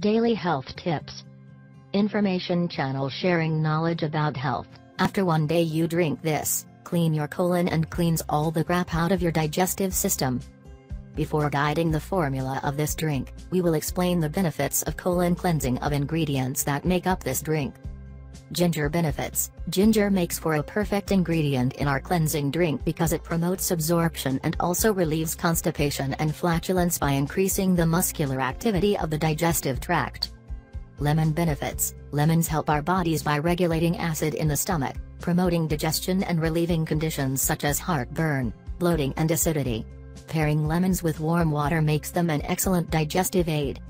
Daily Health Tips. Information channel sharing knowledge about health. After one day you drink this, clean your colon and cleans all the crap out of your digestive system. Before guiding the formula of this drink, we will explain the benefits of colon cleansing of ingredients that make up this drink. Ginger benefits. Ginger makes for a perfect ingredient in our cleansing drink because it promotes absorption and also relieves constipation and flatulence by increasing the muscular activity of the digestive tract. Lemon benefits. Lemons help our bodies by regulating acid in the stomach, promoting digestion and relieving conditions such as heartburn, bloating and acidity. Pairing lemons with warm water makes them an excellent digestive aid.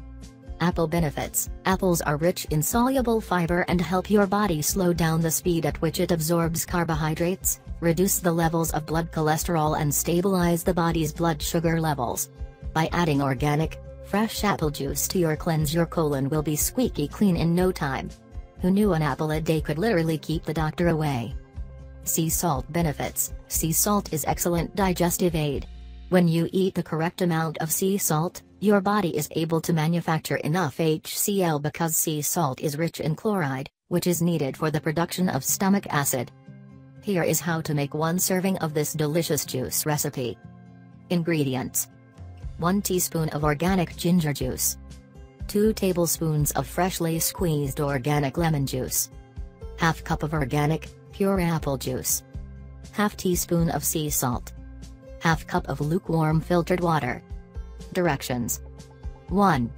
Apple benefits. Apples are rich in soluble fiber and help your body slow down the speed at which it absorbs carbohydrates, reduce the levels of blood cholesterol and stabilize the body's blood sugar levels. By adding organic, fresh apple juice to your cleanse, your colon will be squeaky clean in no time. Who knew an apple a day could literally keep the doctor away? Sea salt benefits. Sea salt is excellent digestive aid. When you eat the correct amount of sea salt, your body is able to manufacture enough HCl because sea salt is rich in chloride, which is needed for the production of stomach acid. Here is how to make one serving of this delicious juice recipe. Ingredients: 1 teaspoon of organic ginger juice, 2 tablespoons of freshly squeezed organic lemon juice, half cup of organic, pure apple juice, half teaspoon of sea salt, half cup of lukewarm filtered water. Directions. 1.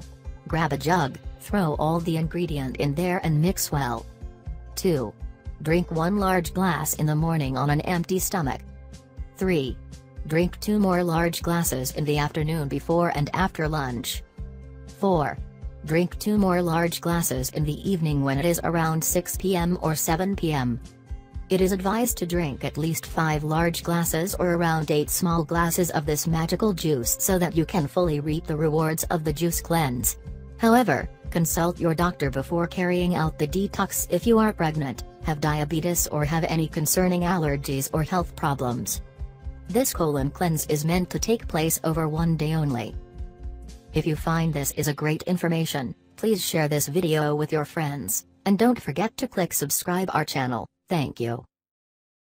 Grab a jug, throw all the ingredient in there and mix well. 2. Drink 1 large glass in the morning on an empty stomach. 3. Drink 2 more large glasses in the afternoon before and after lunch. 4. Drink 2 more large glasses in the evening when it is around 6 p.m. or 7 p.m. It is advised to drink at least 5 large glasses or around 8 small glasses of this magical juice so that you can fully reap the rewards of the juice cleanse. However, consult your doctor before carrying out the detox if you are pregnant, have diabetes or have any concerning allergies or health problems. This colon cleanse is meant to take place over one day only. If you find this is a great information, please share this video with your friends, and don't forget to click subscribe our channel. Thank you.